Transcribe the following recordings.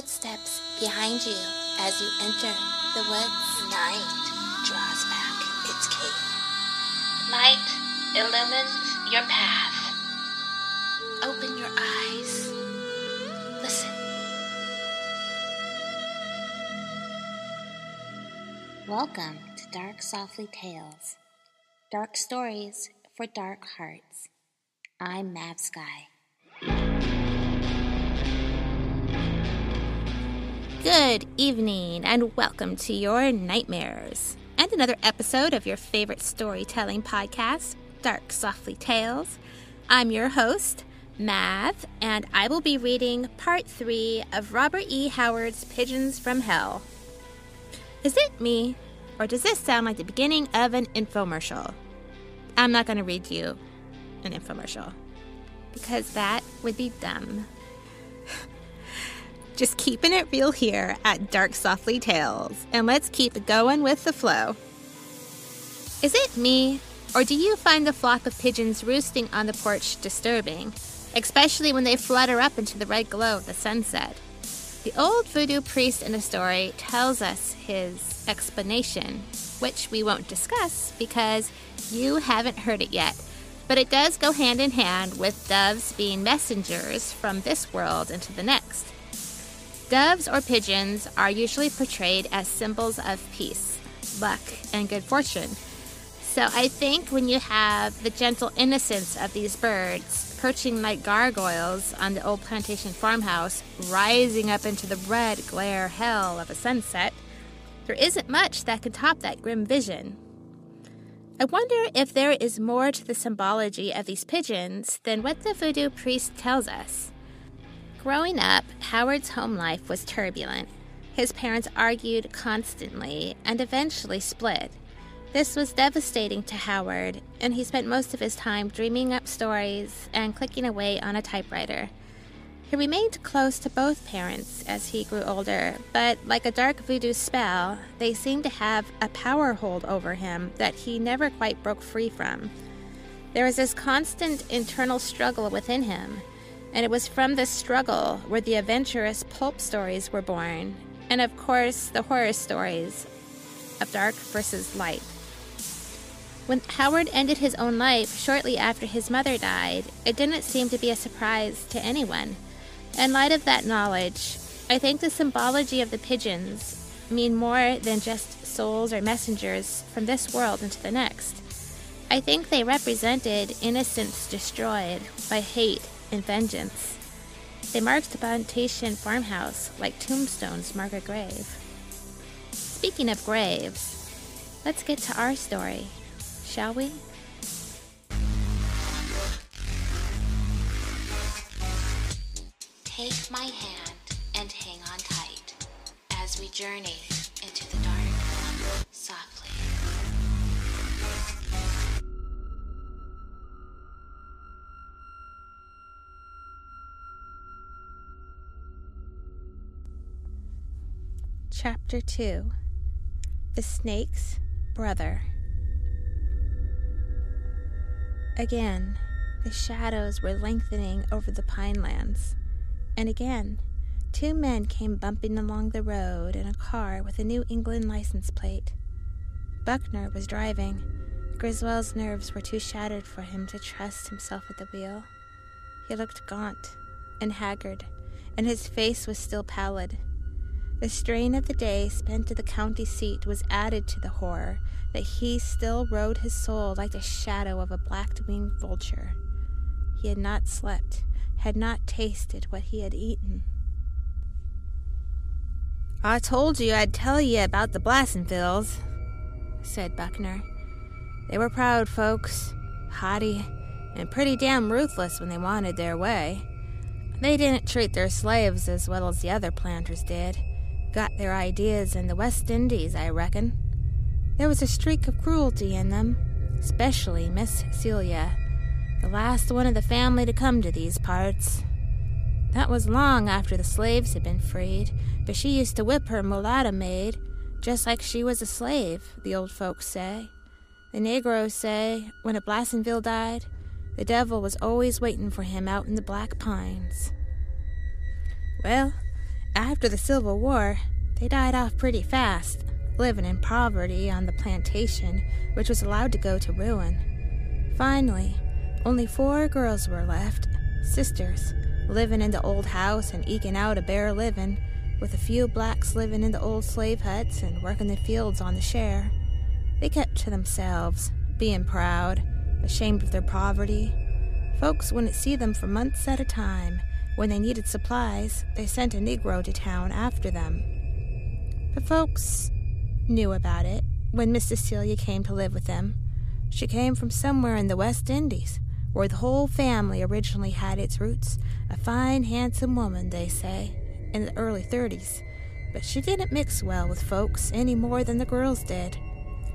footsteps behind you as you enter the woods. Night draws back its cape. Light illumines your path. Open your eyes. Listen. Welcome to Dark Softly Tales. Dark stories for dark hearts. I'm Mav Skye. Good evening and welcome to your nightmares and another episode of your favorite storytelling podcast, Dark Softly Tales. I'm your host, Mav, and I will be reading part 3 of Robert E. Howard's Pigeons from Hell. Is it me, or does this sound like the beginning of an infomercial? I'm not going to read you an infomercial because that would be dumb. Just keeping it real here at Dark Softly Tales, and let's keep going with the flow. Is it me, or do you find the flock of pigeons roosting on the porch disturbing, especially when they flutter up into the red glow of the sunset? The old voodoo priest in the story tells us his explanation, which we won't discuss because you haven't heard it yet, but it does go hand in hand with doves being messengers from this world into the next. Doves or pigeons are usually portrayed as symbols of peace, luck, and good fortune. So I think when you have the gentle innocence of these birds perching like gargoyles on the old plantation farmhouse, rising up into the red glare hell of a sunset, there isn't much that can top that grim vision. I wonder if there is more to the symbology of these pigeons than what the voodoo priest tells us. Growing up, Howard's home life was turbulent. His parents argued constantly and eventually split. This was devastating to Howard, and he spent most of his time dreaming up stories and clicking away on a typewriter. He remained close to both parents as he grew older, but like a dark voodoo spell, they seemed to have a power hold over him that he never quite broke free from. There was this constant internal struggle within him. And it was from this struggle where the adventurous pulp stories were born, and of course the horror stories of dark versus light. When Howard ended his own life shortly after his mother died, it didn't seem to be a surprise to anyone. In light of that knowledge, I think the symbology of the pigeons mean more than just souls or messengers from this world into the next. I think they represented innocence destroyed by hate and vengeance. They marked the plantation farmhouse like tombstones mark a grave. Speaking of graves, let's get to our story, shall we? Take my hand and hang on tight as we journey into the dark softly. Chapter 2. The Snake's Brother. Again, the shadows were lengthening over the pine lands, and again, 2 men came bumping along the road in a car with a New England license plate. Buckner was driving. Griswell's nerves were too shattered for him to trust himself at the wheel. He looked gaunt and haggard, and his face was still pallid. The strain of the day spent at the county seat was added to the horror that he still rode his soul like the shadow of a black-winged vulture. He had not slept, had not tasted what he had eaten. "I told you I'd tell you about the Blassenvilles," said Buckner. "They were proud folks, haughty, and pretty damn ruthless when they wanted their way. They didn't treat their slaves as well as the other planters did. Got their ideas in the West Indies, I reckon. There was a streak of cruelty in them, especially Miss Celia, the last one of the family to come to these parts. That was long after the slaves had been freed, but she used to whip her mulatto maid, just like she was a slave, the old folks say. The Negroes say, when a Blassenville died, the devil was always waiting for him out in the black pines. Well, After the Civil War, they died off pretty fast, living in poverty on the plantation, which was allowed to go to ruin. Finally, only 4 girls were left, sisters, living in the old house and eking out a bare living, with a few blacks living in the old slave huts and working the fields on the share. They kept to themselves, being proud, ashamed of their poverty. Folks wouldn't see them for months at a time. When they needed supplies, they sent a Negro to town after them. The folks knew about it when Miss Cecilia came to live with them. She came from somewhere in the West Indies, where the whole family originally had its roots, a fine, handsome woman, they say, in the early 30s. But she didn't mix well with folks any more than the girls did.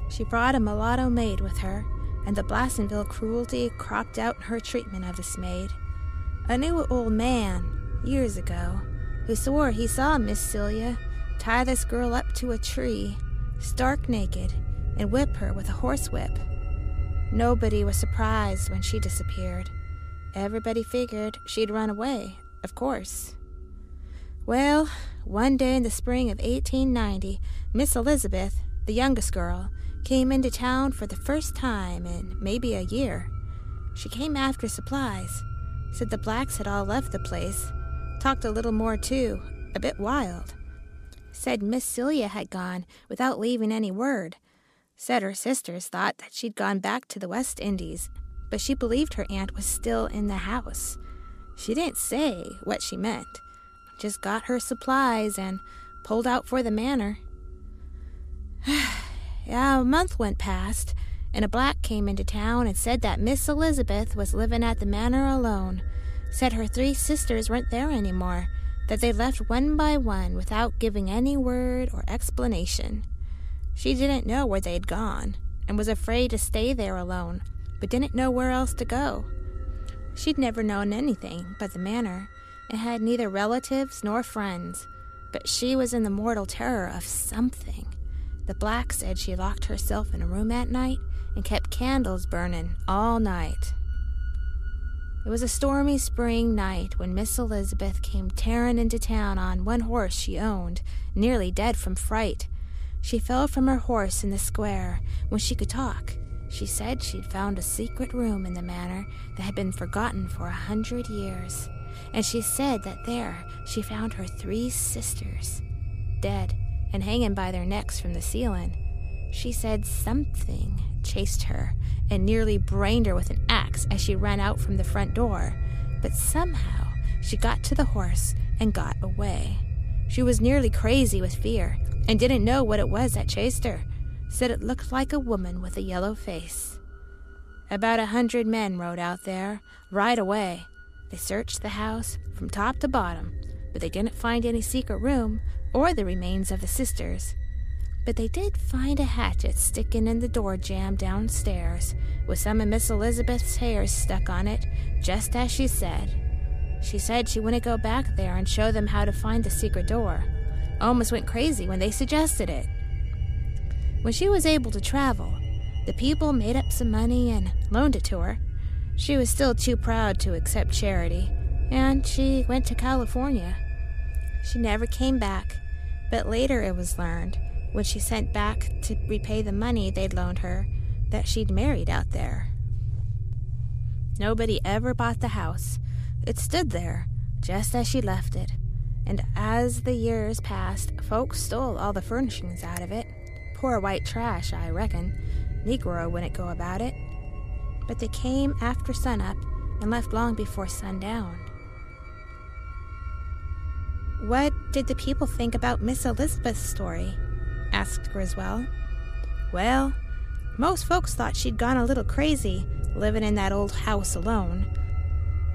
She brought a mulatto maid with her, and the Blassenville cruelty cropped out in her treatment of this maid. I knew an old man, years ago, who swore he saw Miss Celia tie this girl up to a tree, stark naked, and whip her with a horsewhip. Nobody was surprised when she disappeared. Everybody figured she'd run away, of course. Well, one day in the spring of 1890, Miss Elizabeth, the youngest girl, came into town for the first time in maybe a year. She came after supplies, said the blacks had all left the place, talked a little more too, a bit wild, said Miss Celia had gone without leaving any word, said her sisters thought that she'd gone back to the West Indies, but she believed her aunt was still in the house. She didn't say what she meant, just got her supplies and pulled out for the manor. A month went past, and a black came into town and said that Miss Elizabeth was living at the manor alone, said her 3 sisters weren't there anymore, that they left one by one without giving any word or explanation. She didn't know where they'd gone, and was afraid to stay there alone, but didn't know where else to go. She'd never known anything but the manor, and had neither relatives nor friends, but she was in the mortal terror of something. The black said she locked herself in a room at night and kept candles burning all night. It was a stormy spring night when Miss Elizabeth came tearing into town on one horse she owned, nearly dead from fright. She fell from her horse in the square when she could talk. She said she'd found a secret room in the manor that had been forgotten for 100 years, and she said that there she found her 3 sisters, dead and hanging by their necks from the ceiling. She said something chased her and nearly brained her with an axe as she ran out from the front door, but somehow she got to the horse and got away. She was nearly crazy with fear and didn't know what it was that chased her, said it looked like a woman with a yellow face. About 100 men rode out there right away. They searched the house from top to bottom, but they didn't find any secret room or the remains of the sisters. But they did find a hatchet sticking in the door jamb downstairs, with some of Miss Elizabeth's hairs stuck on it, just as she said. She said she wouldn't go back there and show them how to find the secret door. Almost went crazy when they suggested it. When she was able to travel, the people made up some money and loaned it to her. She was still too proud to accept charity, and she went to California. She never came back, but later it was learned, when she sent back to repay the money they'd loaned her, that she'd married out there. Nobody ever bought the house. It stood there, just as she left it, and as the years passed, folks stole all the furnishings out of it. Poor white trash, I reckon. Negro wouldn't go about it. But they came after sunup and left long before sundown. What did the people think about Miss Elizabeth's story? Asked Griswell. Well, most folks thought she'd gone a little crazy, living in that old house alone.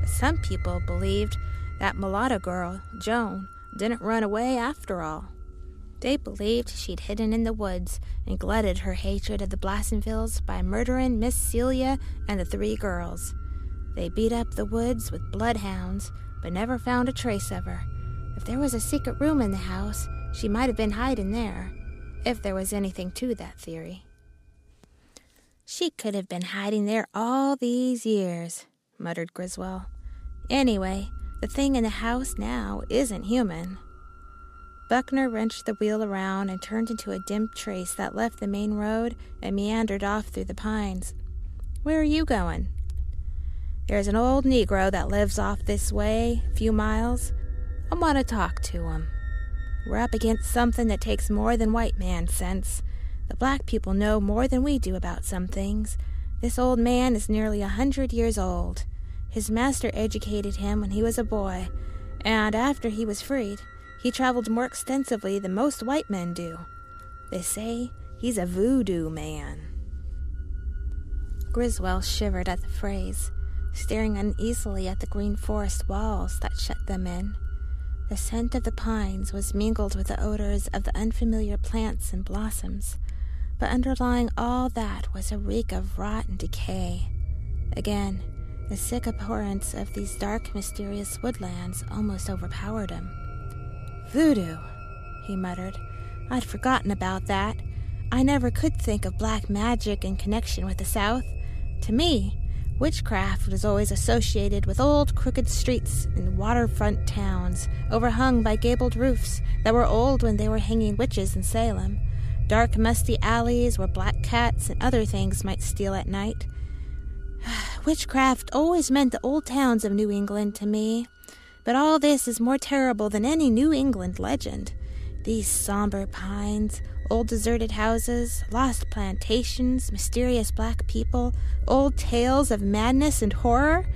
But some people believed that mulatto girl, Joan, didn't run away after all. They believed she'd hidden in the woods and glutted her hatred of the Blassenvilles by murdering Miss Celia and the 3 girls. They beat up the woods with bloodhounds, but never found a trace of her. If there was a secret room in the house, she might have been hiding there, if there was anything to that theory. She could have been hiding there all these years, muttered Griswell. Anyway, the thing in the house now isn't human. Buckner wrenched the wheel around and turned into a dim trace that left the main road and meandered off through the pines. "Where are you going?" "There's an old Negro that lives off this way, a few miles. I want to talk to him. We're up against something that takes more than white man sense. The black people know more than we do about some things. This old man is nearly 100 years old. His master educated him when he was a boy, and after he was freed, he traveled more extensively than most white men do. They say he's a voodoo man." Griswell shivered at the phrase, staring uneasily at the green forest walls that shut them in. The scent of the pines was mingled with the odors of the unfamiliar plants and blossoms, but underlying all that was a reek of rot and decay. Again, the sick abhorrence of these dark, mysterious woodlands almost overpowered him. "Voodoo," he muttered. "I'd forgotten about that. I never could think of black magic in connection with the South. To me, witchcraft was always associated with old crooked streets and waterfront towns, overhung by gabled roofs that were old when they were hanging witches in Salem, dark musty alleys where black cats and other things might steal at night. Witchcraft always meant the old towns of New England to me, but all this is more terrible than any New England legend. These somber pines, old deserted houses, lost plantations, mysterious black people, old tales of madness and horror.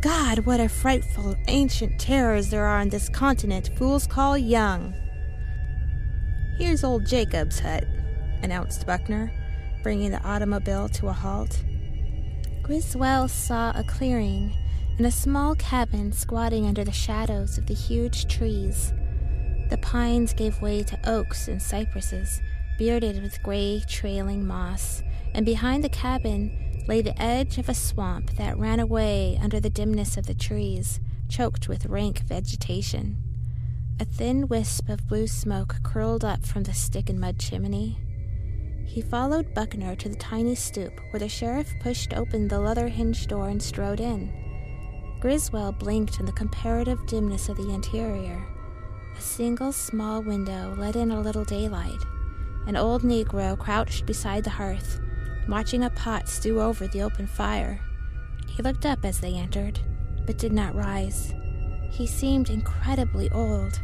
God, what a frightful ancient terrors there are on this continent fools call young." "Here's old Jacob's hut," announced Buckner, bringing the automobile to a halt. Griswell saw a clearing and a small cabin squatting under the shadows of the huge trees. The pines gave way to oaks and cypresses, bearded with gray trailing moss, and behind the cabin lay the edge of a swamp that ran away under the dimness of the trees, choked with rank vegetation. A thin wisp of blue smoke curled up from the stick and mud chimney. He followed Buckner to the tiny stoop where the sheriff pushed open the leather-hinged door and strode in. Griswell blinked in the comparative dimness of the interior. A single small window let in a little daylight. An old Negro crouched beside the hearth, watching a pot stew over the open fire. He looked up as they entered, but did not rise. He seemed incredibly old.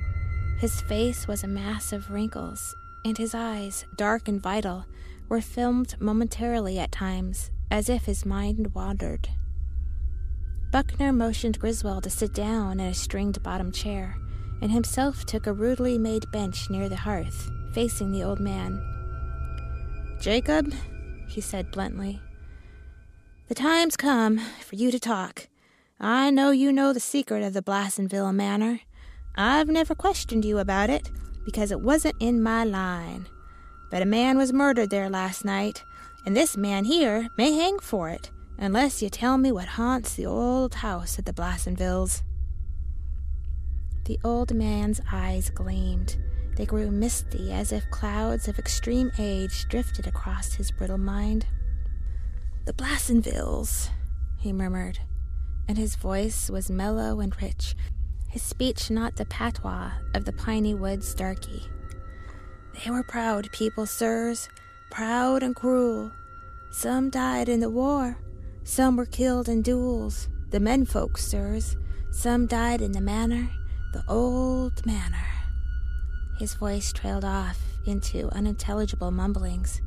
His face was a mass of wrinkles, and his eyes, dark and vital, were filmed momentarily at times, as if his mind wandered. Buckner motioned Griswell to sit down in a stringed-bottom chair, and himself took a rudely made bench near the hearth, facing the old man. "Jacob," he said bluntly, "the time's come for you to talk. I know you know the secret of the Blassenville Manor. I've never questioned you about it, because it wasn't in my line. But a man was murdered there last night, and this man here may hang for it, unless you tell me what haunts the old house at the Blassenvilles." The old man's eyes gleamed. They grew misty, as if clouds of extreme age drifted across his brittle mind. "The Blassenvilles," he murmured, and his voice was mellow and rich, his speech not the patois of the piney woods darky. "They were proud people, sirs, proud and cruel. Some died in the war, some were killed in duels, the menfolk, sirs, some died in the manor. The old manor." His voice trailed off into unintelligible mumblings.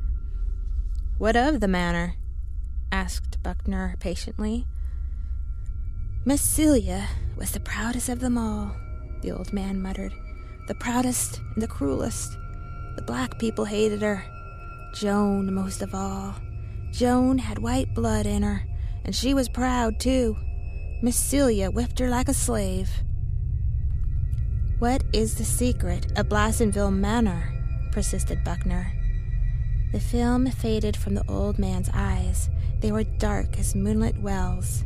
"What of the manor?" asked Buckner patiently. "Miss Celia was the proudest of them all," the old man muttered. "The proudest and the cruelest. The black people hated her. Joan most of all. Joan had white blood in her, and she was proud too. Miss Celia whipped her like a slave." "What is the secret of Blassenville Manor?" persisted Buckner. The film faded from the old man's eyes. They were dark as moonlit wells.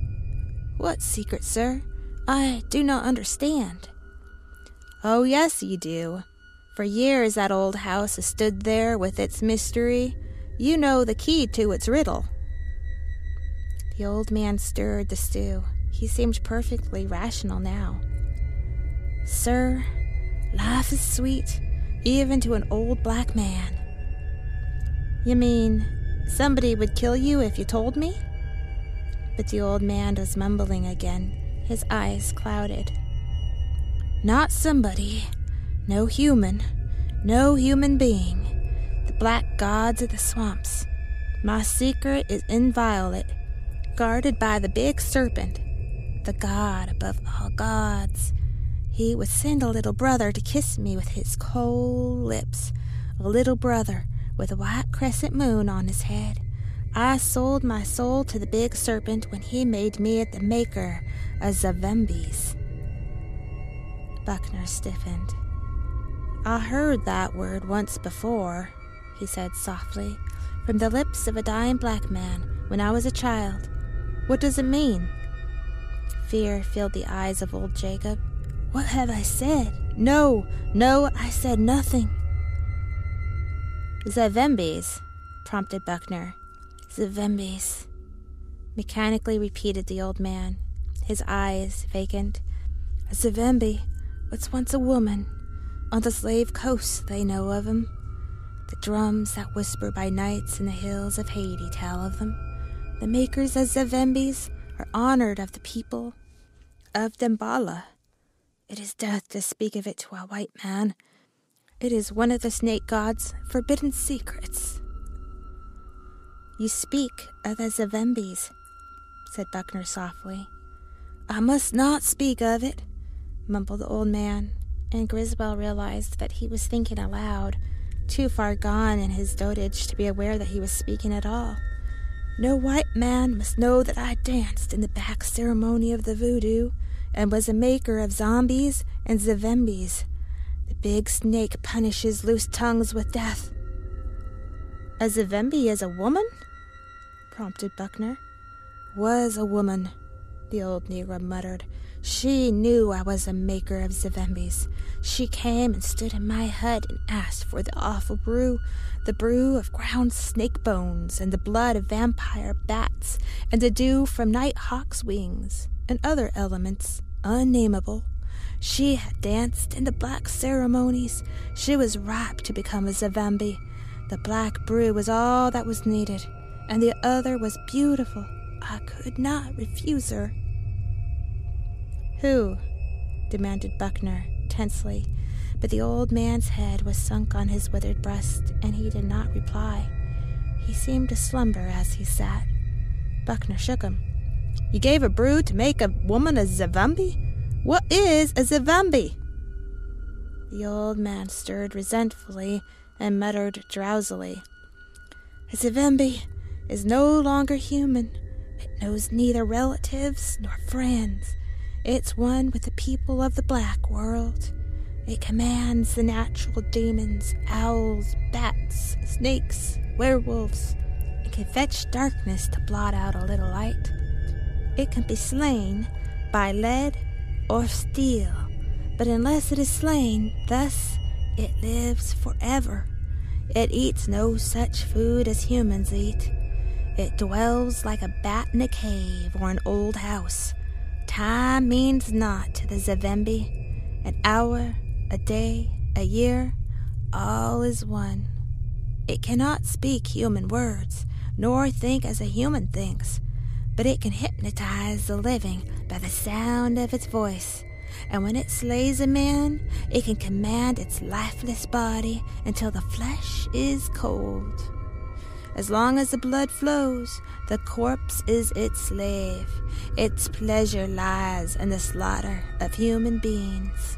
"What secret, sir? I do not understand." "Oh, yes, you do. For years that old house has stood there with its mystery. You know the key to its riddle." The old man stirred the stew. He seemed perfectly rational now. "Sir, life is sweet, even to an old black man. You mean, somebody would kill you if you told me? But the old man was mumbling again, his eyes clouded. Not somebody, no human being, the black gods of the swamps. My secret is inviolate, guarded by the big serpent, the god above all gods. He would send a little brother to kiss me with his cold lips, a little brother with a white crescent moon on his head. I sold my soul to the big serpent when he made me at the maker of Zavembe's. Buckner stiffened. I heard that word once before, he said softly, from the lips of a dying black man when I was a child. What does it mean? Fear filled the eyes of old Jacob. What have I said? No, I said nothing. Zavembe's, prompted Buckner. Zuvembie's, mechanically repeated the old man, his eyes vacant. A Zuvembie was once a woman. On the slave coast they know of him. The drums that whisper by nights in the hills of Haiti tell of them. The makers of Zuvembies are honored of the people of Dembala. It is death to speak of it to a white man. It is one of the snake god's forbidden secrets. You speak of the Zuvembies, said Buckner softly. I must not speak of it, mumbled the old man, and Griswell realized that he was thinking aloud, too far gone in his dotage to be aware that he was speaking at all. No white man must know that I danced in the back ceremony of the voodoo and was a maker of zombies and Zuvembies. The big snake punishes loose tongues with death. A Zuvembie is a woman? Prompted Buckner. Was a woman, the old Negro muttered. She knew I was a maker of Zuvembies. She came and stood in my hut and asked for the awful brew, the brew of ground snake bones and the blood of vampire bats and the dew from night hawks' wings and other elements unnameable. She had danced in the black ceremonies. She was ripe to become a Zuvembie. The black brew was all that was needed, and the other was beautiful. I could not refuse her. Who? Demanded Buckner, tensely, but the old man's head was sunk on his withered breast, and he did not reply. He seemed to slumber as he sat. Buckner shook him. You gave a brew to make a woman a Zuvembie? What is a Zuvembie? The old man stirred resentfully, and muttered drowsily. A Zuvembie is no longer human. It knows neither relatives nor friends. It's one with the people of the black world. It commands the natural demons, owls, bats, snakes, werewolves. It can fetch darkness to blot out a little light. It can be slain by lead or steel, but unless it is slain thus, it lives forever. It eats no such food as humans eat. It dwells like a bat in a cave or an old house. Time means naught to the Zuvembie. An hour, a day, a year, all is one. It cannot speak human words, nor think as a human thinks, but it can hypnotize the living by the sound of its voice. And when it slays a man, it can command its lifeless body until the flesh is cold. As long as the blood flows, the corpse is its slave. Its pleasure lies in the slaughter of human beings.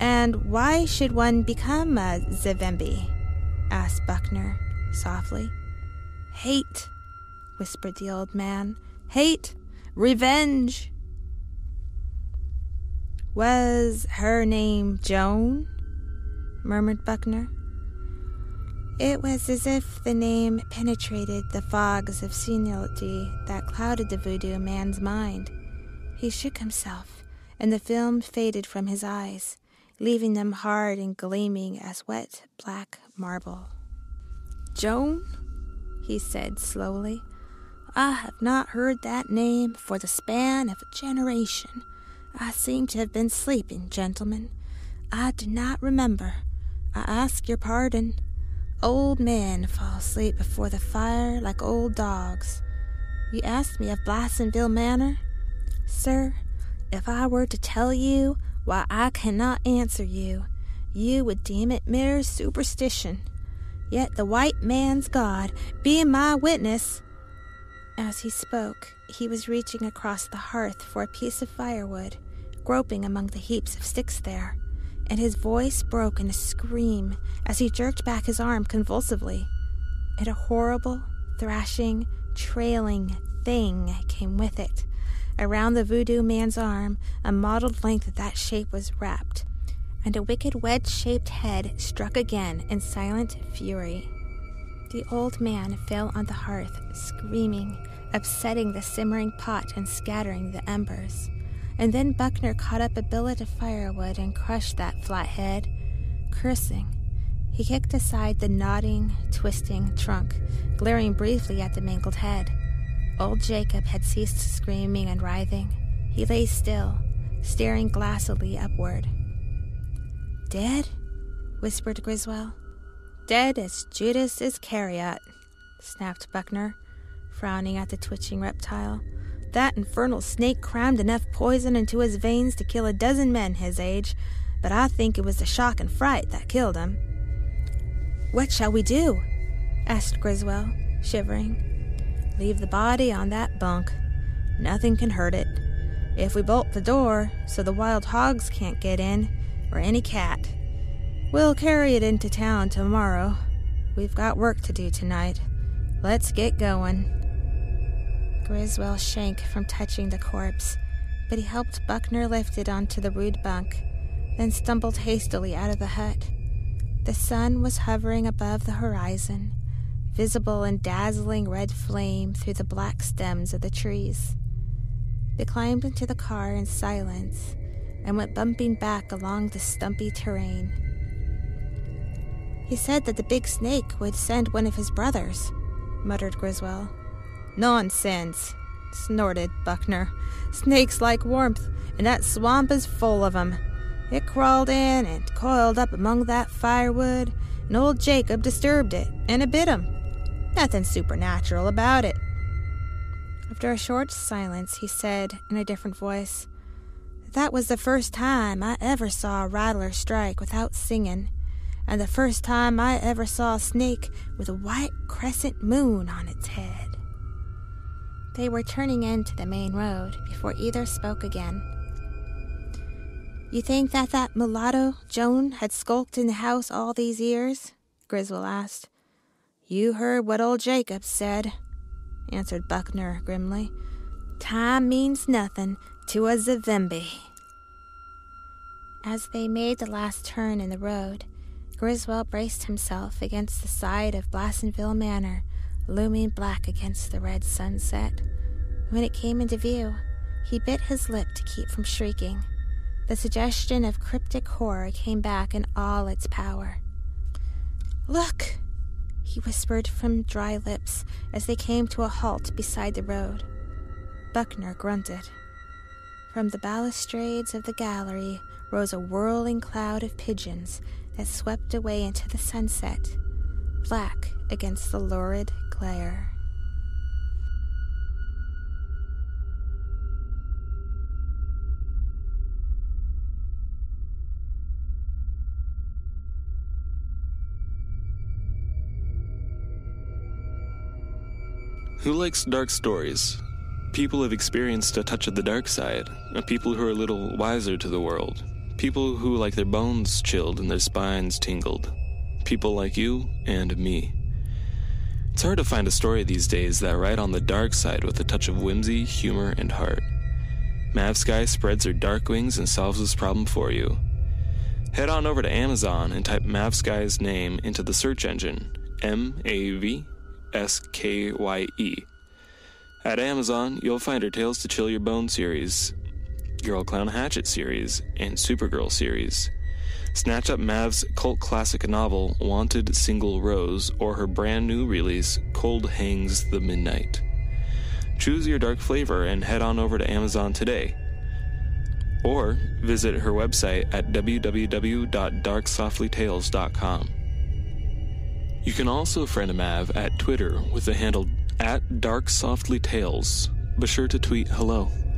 And why should one become a Zuvembie? Asked Buckner softly. Hate, whispered the old man. Hate, revenge. Was her name Joan? Murmured Buckner. It was as if the name penetrated the fogs of senility that clouded the voodoo man's mind. He shook himself, and the film faded from his eyes, leaving them hard and gleaming as wet black marble. Joan? He said slowly. I have not heard that name for the span of a generation. I seem to have been sleeping, gentlemen. I do not remember. I ask your pardon. Old men fall asleep before the fire like old dogs. You asked me of Blassenville Manor? Sir, if I were to tell you why I cannot answer you, you would deem it mere superstition. Yet the white man's God, being my witness... As he spoke, he was reaching across the hearth for a piece of firewood, groping among the heaps of sticks there, and his voice broke in a scream as he jerked back his arm convulsively. And a horrible, thrashing, trailing thing came with it. Around the voodoo man's arm, a mottled length of that shape was wrapped, and a wicked wedge-shaped head struck again in silent fury. The old man fell on the hearth, screaming, upsetting the simmering pot and scattering the embers. And then Buckner caught up a billet of firewood and crushed that flathead. Cursing, he kicked aside the nodding, twisting trunk, glaring briefly at the mangled head. Old Jacob had ceased screaming and writhing. He lay still, staring glassily upward. "Dead?" whispered Griswell. "Dead as Judas Iscariot," snapped Buckner, frowning at the twitching reptile. "That infernal snake crammed enough poison into his veins to kill a dozen men his age, but I think it was the shock and fright that killed him." "What shall we do?" asked Griswell, shivering. "Leave the body on that bunk. Nothing can hurt it. If we bolt the door so the wild hogs can't get in, or any cat... We'll carry it into town tomorrow. We've got work to do tonight. Let's get going." Griswell shrank from touching the corpse, but he helped Buckner lift it onto the rude bunk, then stumbled hastily out of the hut. The sun was hovering above the horizon, visible in dazzling red flame through the black stems of the trees. They climbed into the car in silence and went bumping back along the stumpy terrain. "He said that the big snake would send one of his brothers," muttered Griswell. "Nonsense," snorted Buckner. "Snakes like warmth, and that swamp is full of 'em. It crawled in and coiled up among that firewood, and old Jacob disturbed it, and it bit him. Nothing supernatural about it." After a short silence, he said in a different voice, "That was the first time I ever saw a rattler strike without singing, and the first time I ever saw a snake with a white crescent moon on its head." They were turning into the main road before either spoke again. "You think that mulatto, Joan, had skulked in the house all these years?" Griswell asked. "You heard what old Jacob said," answered Buckner grimly. "Time means nothing to a Zavembe." As they made the last turn in the road, Griswell braced himself against the side of Blassenville Manor, looming black against the red sunset. When it came into view, he bit his lip to keep from shrieking. The suggestion of cryptic horror came back in all its power. "Look!" he whispered from dry lips as they came to a halt beside the road. Buckner grunted. From the balustrades of the gallery rose a whirling cloud of pigeons that swept away into the sunset, black against the lurid glare. Who likes dark stories? People have experienced a touch of the dark side, a people who are a little wiser to the world. People who like their bones chilled and their spines tingled. People like you and me. It's hard to find a story these days that right on the dark side with a touch of whimsy, humor, and heart. Mav Skye spreads her dark wings and solves this problem for you. Head on over to Amazon and type Mav Skye's name into the search engine, MAVSKYE. At Amazon, you'll find her Tales to Chill Your Bone series, Girl Clown Hatchet series, and Supergirl series. Snatch up Mav's cult classic novel, Wanted Single Rose, or her brand new release, Cold Hangs the Midnight. Choose your dark flavor and head on over to Amazon today. or visit her website at www.darksoftlytales.com. You can also friend Mav at Twitter with the handle @DarkSoftlyTales. Be sure to tweet hello.